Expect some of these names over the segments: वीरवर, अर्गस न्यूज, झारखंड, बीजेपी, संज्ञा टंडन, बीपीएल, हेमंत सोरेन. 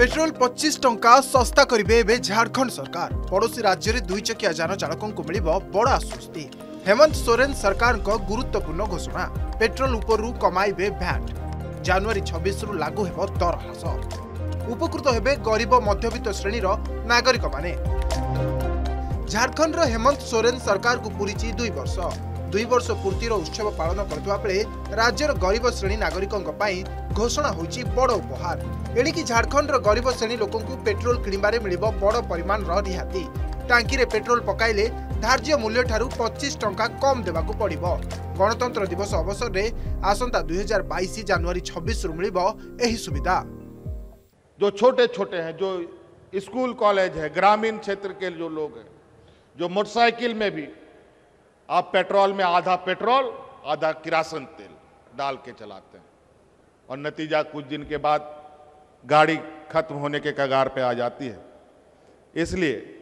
Petrol 25 टंका सस्ता करे झारखंड सरकार। पड़ोसी राज्य में दुईचकिया जान चालकों को मिल बड़ आश्वस्ति। हेमंत सोरेन सरकार को गुरुत्वपूर्ण घोषणा, पेट्रोल उपरू कमाइबे भैट। जनवरी 26 रु लागू हेबो दर ह्रास। उपकृत हेबे गरीब मध्यवित्त श्रेणी नागरिक माने। झारखंड रो हेमंत सोरेन सरकार को पूरीची 2 वर्ष पूर्तिर उत्सव पालन करथवा बेले राज्यर गरीब श्रेणी नागरिकों पाई घोषणा होइची बड़ उपहार। एणिकी झारखंड गरीब श्रेणी लोकों को पेट्रोल किणबारे मिलिबो बड़ परिमाण रिहाती। टांकी रे पेट्रोल पकाइले धार्य मूल्य ठारू 25 टंका कम देवाकू पड़िबो। गणतंत्र दिवस अवसर रे आसंता 2022 जनवरी 26 रु मिलिबो एही सुविधा। जो छोटे छोटे हैं, जो स्कूल कॉलेज है, ग्रामीण क्षेत्र के जो लोग हैं, जो मोटरसाइकिल में भी आप पेट्रोल में आधा पेट्रोल आधा किरासन तेल डाल के चलाते हैं और नतीजा कुछ दिन के बाद गाड़ी खत्म होने के कगार पे आ जाती है। इसलिए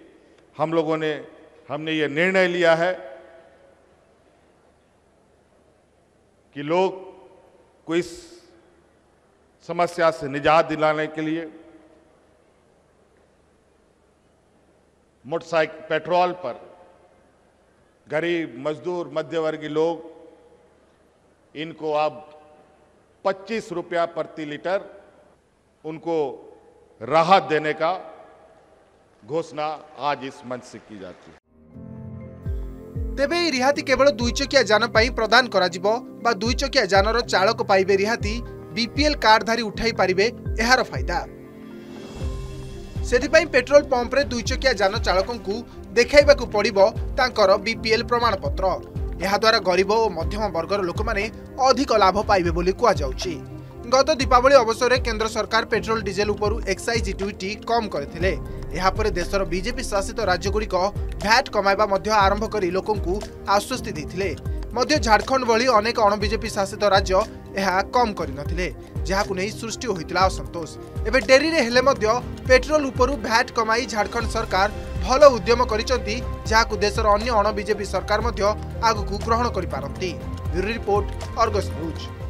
हमने ये निर्णय लिया है कि लोग को इस समस्या से निजात दिलाने के लिए मोटरसाइकिल पेट्रोल पर गरीब मजदूर मध्यवर्गीय लोग, इनको अब 25 रुपया प्रति लीटर उनको राहत देने का घोषणा आज इस मंच से की जाती है। तेबे रिहाती केवल दुईचकिया जान प्रदान कराजिबो बा दुईचकिया जानर चालक पाइबे रिहाती। बीपीएल कार्डधारी उठाई पारिबे एहार फायदा। सेथिपाई पेट्रोल पंप रे दुईचकिया जान चालकंकु देखाइबाकु पड़िबो तांकर बीपीएल प्रमाणपत्र। यह द्वारा गरीब और मध्यम वर्गर लोक माने अधिक लाभ पाइबे बोली कुआ जाउची। गत दीपावली अवसर में केंद्र सरकार पेट्रोल डीजेल उपरू एक्साइज ड्यूटी कम करथिले। एहा परे देशर बीजेपी शासित राज्यगुड़िक भैट कमाइबा मध्य आरंभ करी लोकंकु आश्वस्ति देथिले। मध्य झारखंड भली अनेक अण बीजेपी शासित राज्य एहा कम करिनथिले, जहाकु नै सृष्टि होइतला असंतोष। एबे डेरी रे हेले मध्य पेट्रोल उपरू भैट कमाई झारखंड सरकार भल उद्यम करिसंती, जहाकु देशर अन्य अण बीजेपी सरकार मध्य आगकु ग्रहण करि पारंती। Bureau report, अर्गस न्यूज।